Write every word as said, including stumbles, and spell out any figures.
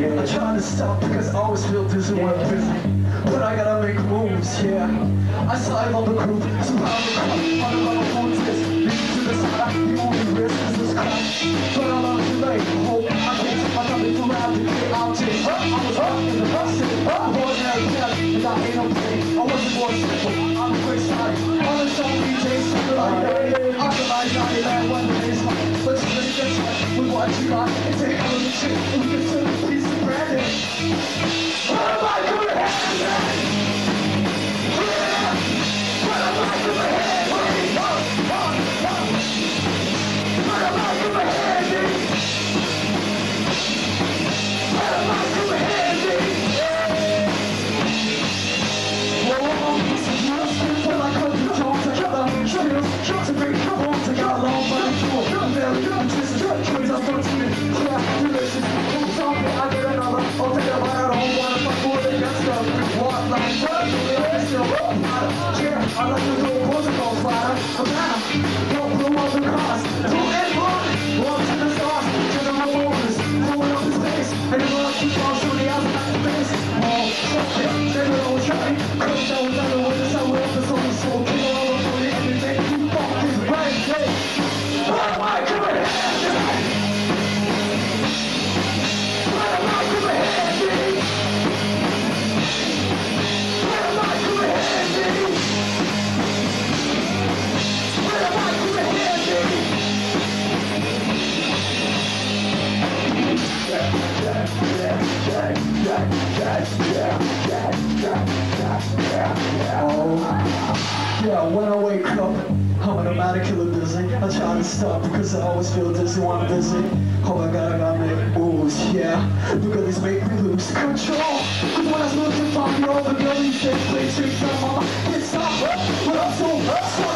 yeah. I'm trying to stop because I always feel dizzy when I'm busy, but I gotta make moves, yeah. I slide on the groove, so how the groove, on my phone says, leave to the side, the only risk is this crap. But I'm out too late, hope I can't take my time to rap, to get out chase. I was up in the bus, sitting up, I'm ordinary, yeah, and I ain't no pain. I wasn't born simple, I'm a quick slide. All the show D Js, I'm like, hey, I realize I ain't that one place, like, let's just get right, we watch you rock, and take all the shit, and we can turn the piece of bread in. What am I doing here? Yeah, what am I doing here? What am I doing here? What am I doing here? Whoa, this is real shit, till I cut the jones, I got the trails, got to break the bones, I got long money, cool, I'm barely, I'm just a jerk, trains are built to me, yeah, relations, who's on me, I get another, I'll take a bite, I don't want it, before they get stuck, what, like, what, they're still, what, yeah, I like to go, cause it goes fire, I'm out, don't blow up the cars, do it. Yeah, when I wake up, I'm an automatically busy. I try to stop because I always feel dizzy when I'm busy. Oh my god, I gotta make moves, yeah. Look at these make me lose control. Cause when I was losing five year old, the girl these days play tricks on my mind. Can't stop, but I'm so, so